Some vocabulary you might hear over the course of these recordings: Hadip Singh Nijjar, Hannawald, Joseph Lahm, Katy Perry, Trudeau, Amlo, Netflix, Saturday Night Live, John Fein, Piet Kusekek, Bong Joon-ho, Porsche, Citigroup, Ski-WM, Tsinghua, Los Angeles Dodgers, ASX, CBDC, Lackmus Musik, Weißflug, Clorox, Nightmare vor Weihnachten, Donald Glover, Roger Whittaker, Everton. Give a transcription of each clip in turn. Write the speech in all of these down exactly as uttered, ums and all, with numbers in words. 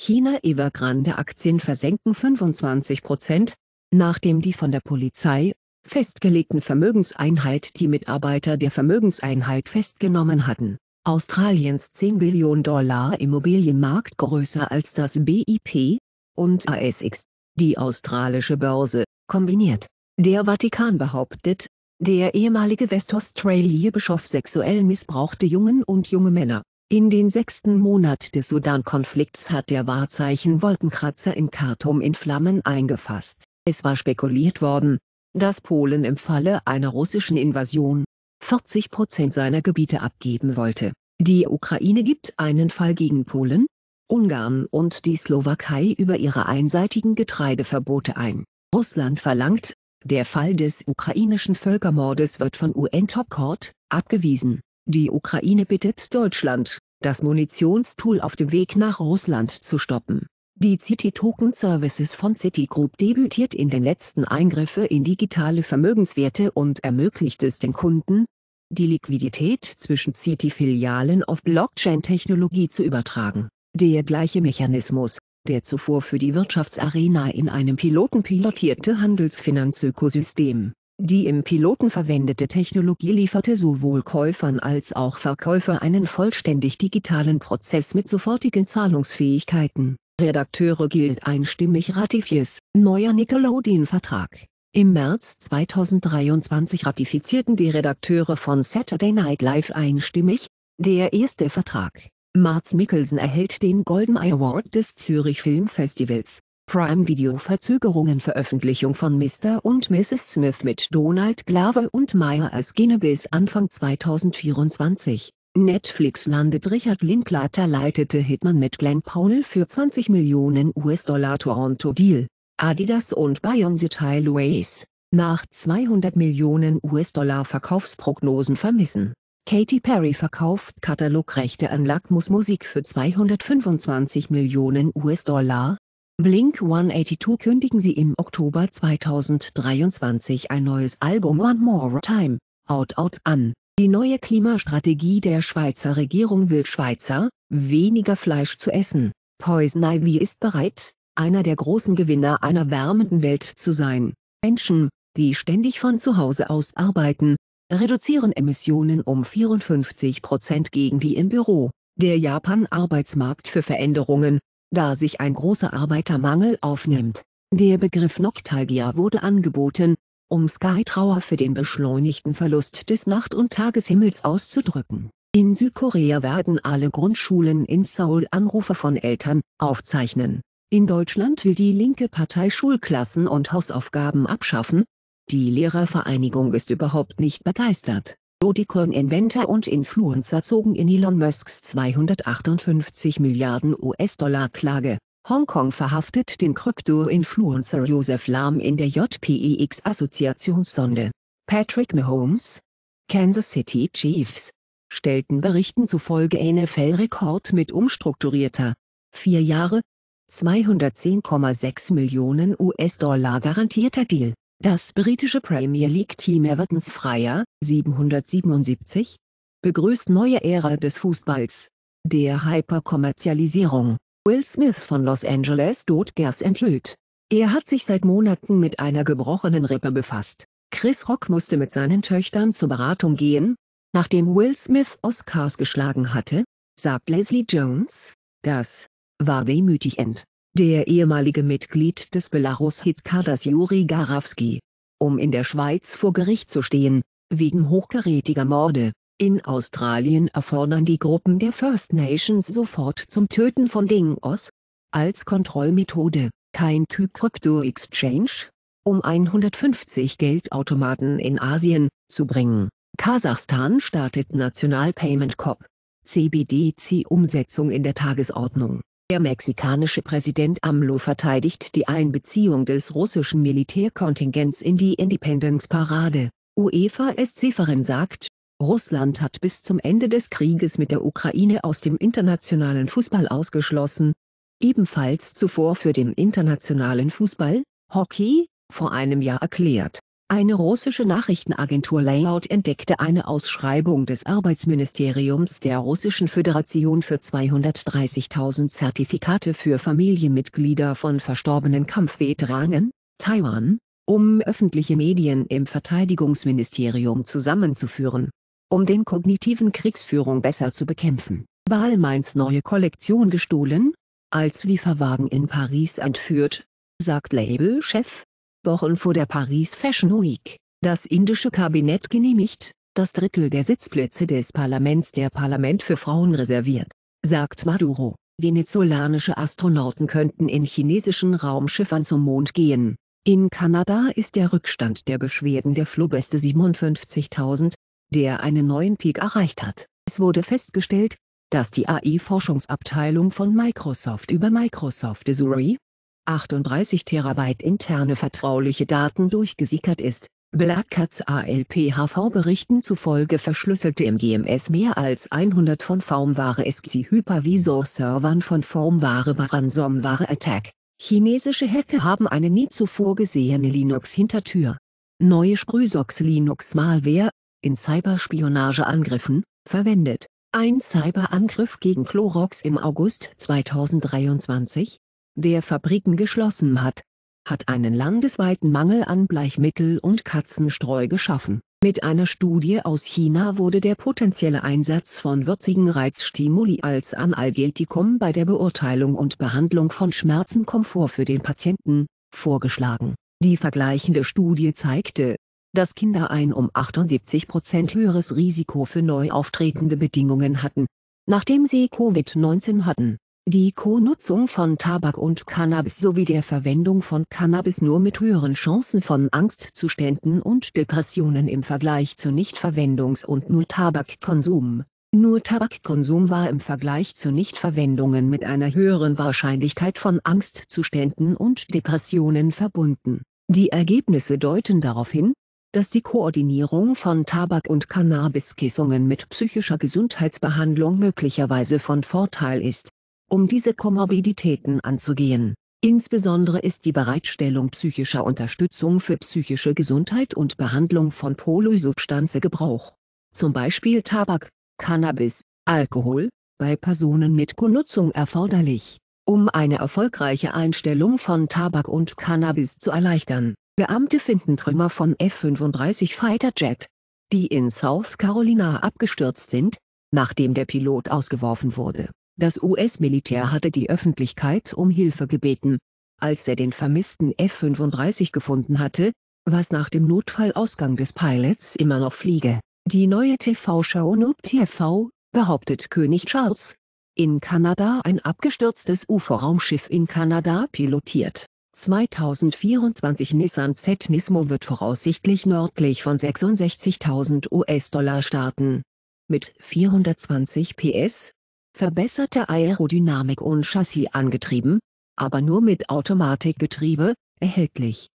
China-Evergrande-Aktien versenken fünfundzwanzig Prozent, nachdem die von der Polizei festgelegten Vermögenseinheit die Mitarbeiter der Vermögenseinheit festgenommen hatten. Australiens zehn Billionen Dollar Immobilienmarkt größer als das B I P und A S X, die australische Börse, kombiniert. Der Vatikan behauptet, der ehemalige West Australia-Bischof sexuell missbrauchte Jungen und junge Männer. In den sechsten Monat des Sudan-Konflikts hat der Wahrzeichen-Wolkenkratzer in Khartum in Flammen eingefasst. Es war spekuliert worden, dass Polen im Falle einer russischen Invasion vierzig Prozent seiner Gebiete abgeben wollte. Die Ukraine gibt einen Fall gegen Polen, Ungarn und die Slowakei über ihre einseitigen Getreideverbote ein. Russland verlangt, der Fall des ukrainischen Völkermordes wird von U N-Top-Court abgewiesen. Die Ukraine bittet Deutschland, das Munitionstool auf dem Weg nach Russland zu stoppen. Die Citi Token Services von Citigroup debütiert in den letzten Eingriffe in digitale Vermögenswerte und ermöglicht es den Kunden, die Liquidität zwischen Citi-Filialen auf Blockchain-Technologie zu übertragen. Der gleiche Mechanismus, der zuvor für die Wirtschaftsarena in einem Piloten pilotierte Handelsfinanzökosystem. Die im Piloten verwendete Technologie lieferte sowohl Käufern als auch Verkäufer einen vollständig digitalen Prozess mit sofortigen Zahlungsfähigkeiten. Redakteure gilt einstimmig Ratifies, neuer Nickelodeon-Vertrag. Im März zweitausenddreiundzwanzig ratifizierten die Redakteure von Saturday Night Live einstimmig, der erste Vertrag. Mads Mikkelsen erhält den Golden Award des Zürich Filmfestivals. Prime Video Verzögerungen Veröffentlichung von Mister und Missus Smith mit Donald Glover und Maya Erskine bis Anfang zweitausendvierundzwanzig. Netflix landet Richard Linklater leitete Hitman mit Glenn Powell für zwanzig Millionen U S-Dollar Toronto Deal. Adidas und Beyoncé Teilways, nach zweihundert Millionen U S-Dollar Verkaufsprognosen vermissen. Katy Perry verkauft Katalogrechte an Lackmus Musik für zweihundertfünfundzwanzig Millionen U S-Dollar. Blink hundertachtzig kündigen sie im Oktober zweitausenddreiundzwanzig ein neues Album One More Time, Out Out an. Die neue Klimastrategie der Schweizer Regierung will Schweizer, weniger Fleisch zu essen. Poison Ivy ist bereit, einer der großen Gewinner einer wärmenden Welt zu sein. Menschen, die ständig von zu Hause aus arbeiten, reduzieren Emissionen um vierundfünfzig Prozent gegen die im Büro. Der Japan-Arbeitsmarkt für Veränderungen, da sich ein großer Arbeitermangel aufnimmt. Der Begriff Noctalgia wurde angeboten, um Skytrauer für den beschleunigten Verlust des Nacht- und Tageshimmels auszudrücken. In Südkorea werden alle Grundschulen in Seoul Anrufe von Eltern aufzeichnen. In Deutschland will die linke Partei Schulklassen und Hausaufgaben abschaffen. Die Lehrervereinigung ist überhaupt nicht begeistert. Dogecoin-Inventor und Influencer zogen in Elon Musks zweihundertachtundfünfzig Milliarden U S-Dollar Klage. Hongkong verhaftet den Krypto-Influencer Joseph Lahm in der J P E X-Assoziationssonde. Patrick Mahomes, Kansas City Chiefs, stellten Berichten zufolge N F L-Rekord mit umstrukturierter, vier Jahre, zweihundertzehn Komma sechs Millionen U S-Dollar garantierter Deal. Das britische Premier League-Team Evertons Freier, siebenhundertsiebenundsiebzig, begrüßt neue Ära des Fußballs, der Hyperkommerzialisierung. Will Smith von Los Angeles Dodgers enthüllt. Er hat sich seit Monaten mit einer gebrochenen Rippe befasst. Chris Rock musste mit seinen Töchtern zur Beratung gehen, nachdem Will Smith Oscars geschlagen hatte, sagt Leslie Jones. Das war demütigend. Der ehemalige Mitglied des Belarus-Hitkaders Juri Garafsky, um in der Schweiz vor Gericht zu stehen, wegen hochkarätiger Morde. In Australien erfordern die Gruppen der First Nations sofort zum Töten von Dingos als Kontrollmethode. Kein Typ Krypto-Exchange, um hundertfünfzig Geldautomaten in Asien zu bringen. Kasachstan startet National Payment Corp. C B D C Umsetzung in der Tagesordnung. Der mexikanische Präsident AMLO verteidigt die Einbeziehung des russischen Militärkontingents in die Independence-Parade. UEFA S C-Verein sagt, Russland hat bis zum Ende des Krieges mit der Ukraine aus dem internationalen Fußball ausgeschlossen. Ebenfalls zuvor für den internationalen Fußball, Hockey, vor einem Jahr erklärt. Eine russische Nachrichtenagentur Layout entdeckte eine Ausschreibung des Arbeitsministeriums der Russischen Föderation für zweihundertdreißigtausend Zertifikate für Familienmitglieder von verstorbenen Kampfveteranen, Taiwan, um öffentliche Medien im Verteidigungsministerium zusammenzuführen, um den kognitiven Kriegsführung besser zu bekämpfen. Balmains neue Kollektion gestohlen, als Lieferwagen in Paris entführt, sagt Labelchef. Wochen vor der Paris Fashion Week, das indische Kabinett genehmigt, das Drittel der Sitzplätze des Parlaments der Parlament für Frauen reserviert, sagt Maduro. Venezolanische Astronauten könnten in chinesischen Raumschiffern zum Mond gehen. In Kanada ist der Rückstand der Beschwerden der Fluggäste siebenundfünfzigtausend, der einen neuen Peak erreicht hat. Es wurde festgestellt, dass die A I-Forschungsabteilung von Microsoft über Microsoft Azure achtunddreißig Terabyte interne vertrauliche Daten durchgesickert ist. Black Cats A L P H V-Berichten zufolge verschlüsselte im G M S mehr als hundert von VMware-S X I-Hypervisor-Servern von VMware bei Ransomware-Attack. Chinesische Hacker haben eine nie zuvor gesehene Linux-Hintertür. Neue Sprühsocks-Linux-Malware, in Cyberspionageangriffen, verwendet. Ein Cyberangriff gegen Clorox im August zweitausenddreiundzwanzig, der Fabriken geschlossen hat, hat einen landesweiten Mangel an Bleichmittel und Katzenstreu geschaffen. Mit einer Studie aus China wurde der potenzielle Einsatz von würzigen Reizstimuli als Analgetikum bei der Beurteilung und Behandlung von Schmerzen Komfort für den Patienten vorgeschlagen. Die vergleichende Studie zeigte, dass Kinder ein um achtundsiebzig Prozent höheres Risiko für neu auftretende Bedingungen hatten, nachdem sie Covid neunzehn hatten. Die Co-Nutzung von Tabak und Cannabis sowie der Verwendung von Cannabis nur mit höheren Chancen von Angstzuständen und Depressionen im Vergleich zu Nichtverwendungs- und nur Tabakkonsum. Nur Tabakkonsum war im Vergleich zu Nichtverwendungen mit einer höheren Wahrscheinlichkeit von Angstzuständen und Depressionen verbunden. Die Ergebnisse deuten darauf hin, dass die Koordinierung von Tabak- und Cannabiskissungen mit psychischer Gesundheitsbehandlung möglicherweise von Vorteil ist, um diese Komorbiditäten anzugehen. Insbesondere ist die Bereitstellung psychischer Unterstützung für psychische Gesundheit und Behandlung von Polysubstanzegebrauch, zum Beispiel Tabak, Cannabis, Alkohol, bei Personen mit Co-Nutzung erforderlich, um eine erfolgreiche Einstellung von Tabak und Cannabis zu erleichtern. Beamte finden Trümmer von F fünfunddreißig Fighterjet, die in South Carolina abgestürzt sind, nachdem der Pilot ausgeworfen wurde. Das U S-Militär hatte die Öffentlichkeit um Hilfe gebeten, als er den vermissten F fünfunddreißig gefunden hatte, was nach dem Notfallausgang des Pilots immer noch fliege. Die neue T V-Show Noob T V, behauptet König Charles, in Kanada ein abgestürztes U F O-Raumschiff in Kanada pilotiert. zweitausendvierundzwanzig Nissan Z-Nismo wird voraussichtlich nördlich von sechsundsechzigtausend U S-Dollar starten. Mit vierhundertzwanzig P S. Verbesserte Aerodynamik und Chassis angetrieben, aber nur mit Automatikgetriebe, erhältlich.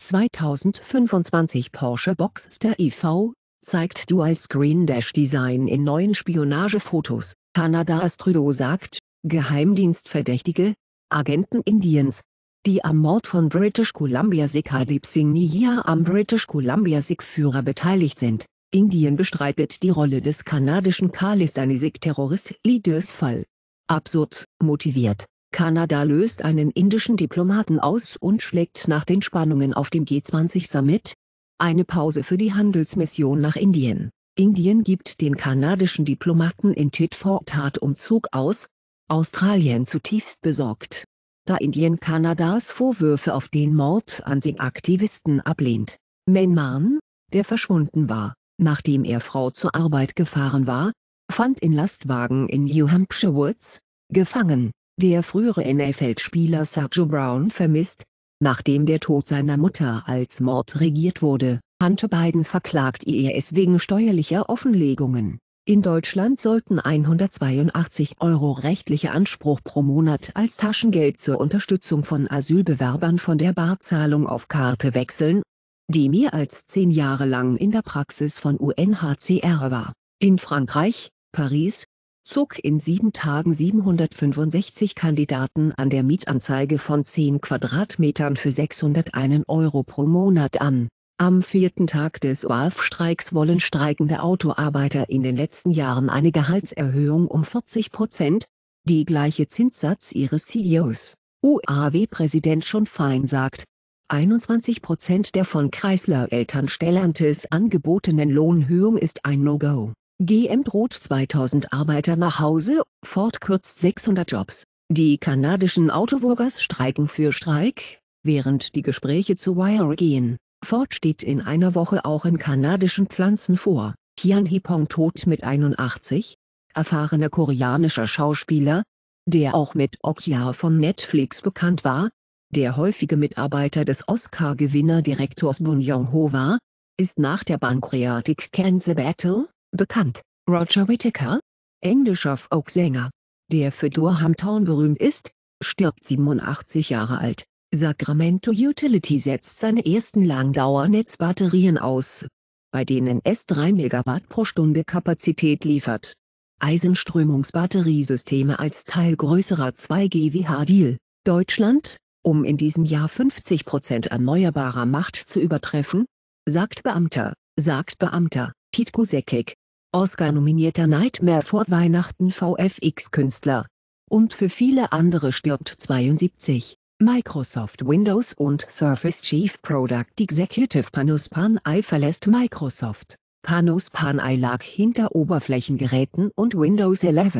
zweitausendfünfundzwanzig Porsche Boxster I V, zeigt Dual-Screen-Dash-Design in neuen Spionagefotos. Kanadas Trudeau sagt, Geheimdienstverdächtige, Agenten Indiens, die am Mord von British Columbia-Sikh Hadip Singh Nijjar am British Columbia-Sikh-Führer beteiligt sind. Indien bestreitet die Rolle des kanadischen Khalistan-Sikh-Terrorist Lee Desfal. Absurd, motiviert. Kanada löst einen indischen Diplomaten aus und schlägt nach den Spannungen auf dem G zwanzig Summit eine Pause für die Handelsmission nach Indien. Indien gibt den kanadischen Diplomaten in Tit-for-Tat-Umzug aus. Australien zutiefst besorgt, da Indien Kanadas Vorwürfe auf den Mord an Sikh-Aktivisten ablehnt. Menman, der verschwunden war, nachdem er Frau zur Arbeit gefahren war, fand in Lastwagen in New Hampshire Woods, gefangen. Der frühere N F L-Spieler Sergio Brown vermisst, nachdem der Tod seiner Mutter als Mord regiert wurde. Hunter Biden verklagt I R S wegen steuerlicher Offenlegungen. In Deutschland sollten hundertzweiundachtzig Euro rechtlicher Anspruch pro Monat als Taschengeld zur Unterstützung von Asylbewerbern von der Barzahlung auf Karte wechseln, die mehr als zehn Jahre lang in der Praxis von U N H C R war. In Frankreich, Paris, zog in sieben Tagen siebenhundertfünfundsechzig Kandidaten an der Mietanzeige von zehn Quadratmetern für sechshundertein Euro pro Monat an. Am vierten Tag des O R F-Streiks wollen streikende Autoarbeiter in den letzten Jahren eine Gehaltserhöhung um vierzig Prozent, die gleiche Zinssatz ihres C E Os. U A W-Präsident John Fein sagt, einundzwanzig Prozent der von Chrysler-Eltern Stellantis angebotenen Lohnhöhung ist ein No-Go. G M droht zweitausend Arbeiter nach Hause, Ford kürzt sechshundert Jobs. Die kanadischen Autoworkers streiken für Streik, während die Gespräche zu Wire gehen. Ford steht in einer Woche auch in kanadischen Pflanzen vor. Hyun Hee-Pong tot mit einundachtzig, erfahrener koreanischer Schauspieler, der auch mit Okja von Netflix bekannt war, der häufige Mitarbeiter des Oscar-Gewinner-Direktors Bong Joon-ho war, ist nach der Pancreatic Cancer Battle bekannt. Roger Whittaker, englischer Folksänger, der für Durham-Town berühmt ist, stirbt siebenundachtzig Jahre alt. Sacramento Utility setzt seine ersten Langdauernetzbatterien aus, bei denen es drei Megawatt pro Stunde Kapazität liefert. Eisenströmungsbatteriesysteme als Teil größerer zwei G W H-Deal. Deutschland, um in diesem Jahr fünfzig Prozent erneuerbarer Macht zu übertreffen, sagt Beamter, sagt Beamter, Piet Kusekek, Oscar-nominierter Nightmare vor Weihnachten V F X-Künstler. Und für viele andere stirbt zweiundsiebzig. Microsoft Windows und Surface Chief Product Executive Panos Panay verlässt Microsoft. Panos Panay lag hinter Oberflächengeräten und Windows elf.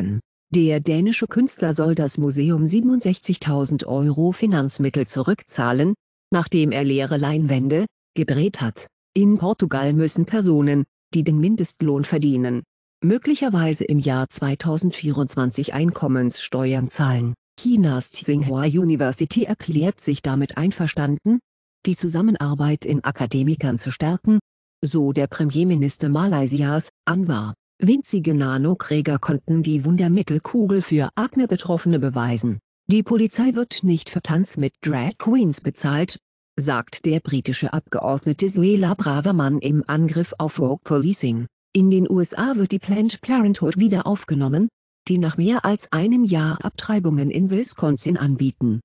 Der dänische Künstler soll das Museum siebenundsechzigtausend Euro Finanzmittel zurückzahlen, nachdem er leere Leinwände gedreht hat. In Portugal müssen Personen, die den Mindestlohn verdienen, möglicherweise im Jahr zweitausendvierundzwanzig Einkommenssteuern zahlen. Chinas Tsinghua University erklärt sich damit einverstanden, die Zusammenarbeit in Akademikern zu stärken, so der Premierminister Malaysias, Anwar. Winzige Nanokräger konnten die Wundermittelkugel für Akne-Betroffene beweisen. Die Polizei wird nicht für Tanz mit Drag Queens bezahlt, sagt der britische Abgeordnete Suela Braverman im Angriff auf Woke Policing. In den U S A wird die Planned Parenthood wieder aufgenommen, die nach mehr als einem Jahr Abtreibungen in Wisconsin anbieten.